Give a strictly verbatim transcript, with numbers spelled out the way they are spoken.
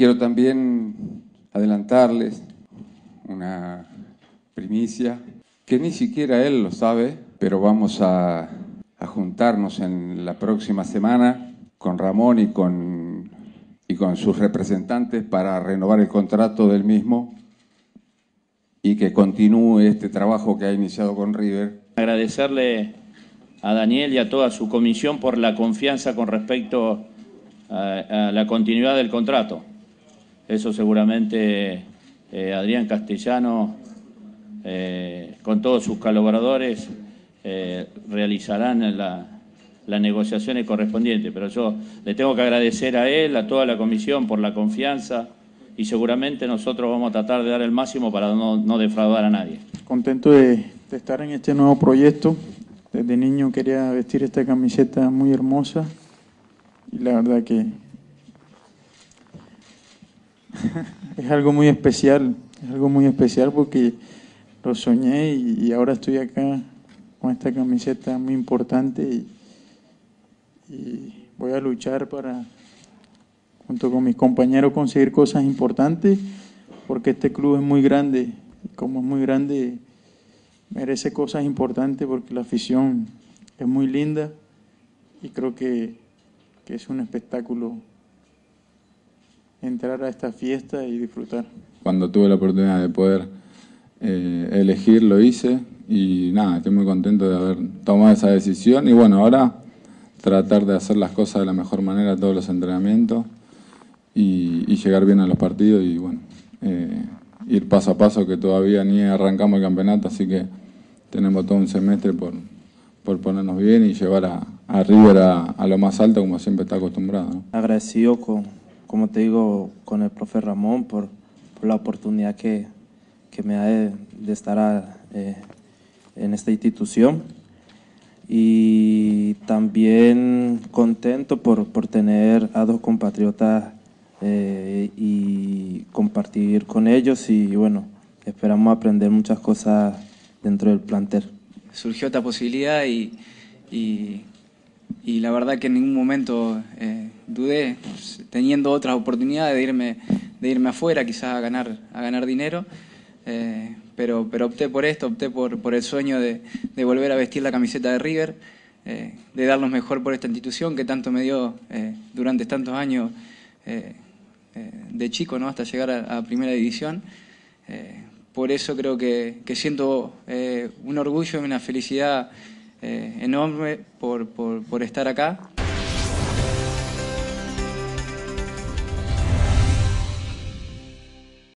Quiero también adelantarles una primicia que ni siquiera él lo sabe, pero vamos a, a juntarnos en la próxima semana con Ramón y con, y con sus representantes para renovar el contrato del mismo y que continúe este trabajo que ha iniciado con River. Agradecerle a Daniel y a toda su comisión por la confianza con respecto a, a la continuidad del contrato. Eso seguramente eh, Adrián Castellano, eh, con todos sus colaboradores, eh, realizarán la, las negociaciones correspondientes. Pero yo le tengo que agradecer a él, a toda la comisión por la confianza, y seguramente nosotros vamos a tratar de dar el máximo para no, no defraudar a nadie. Contento de, de estar en este nuevo proyecto. Desde niño quería vestir esta camiseta muy hermosa y la verdad que es algo muy especial, es algo muy especial porque lo soñé y ahora estoy acá con esta camiseta muy importante y, y voy a luchar para, junto con mis compañeros, conseguir cosas importantes porque este club es muy grande y como es muy grande merece cosas importantes porque la afición es muy linda y creo que, que es un espectáculo entrar a esta fiesta y disfrutar. Cuando tuve la oportunidad de poder eh, elegir, lo hice y nada, estoy muy contento de haber tomado esa decisión y bueno, ahora tratar de hacer las cosas de la mejor manera, todos los entrenamientos y, y llegar bien a los partidos y bueno, eh, ir paso a paso que todavía ni arrancamos el campeonato, así que tenemos todo un semestre por, por ponernos bien y llevar a, a River a, a lo más alto como siempre está acostumbrado, ¿no? Agradecido con... como te digo, con el profe Ramón por, por la oportunidad que, que me da de, de estar a, eh, en esta institución y también contento por, por tener a dos compatriotas eh, y compartir con ellos y bueno, esperamos aprender muchas cosas dentro del plantel. Surgió esta posibilidad y, y, y la verdad que en ningún momento... Eh, dudé, teniendo otras oportunidades de irme, de irme afuera, quizás a ganar, a ganar dinero, eh, pero, pero opté por esto, opté por, por el sueño de, de volver a vestir la camiseta de River, eh, de dar lo mejor por esta institución que tanto me dio eh, durante tantos años eh, eh, de chico, ¿no? Hasta llegar a, a Primera División. Eh, por eso creo que, que siento eh, un orgullo y una felicidad eh, enorme por, por, por estar acá.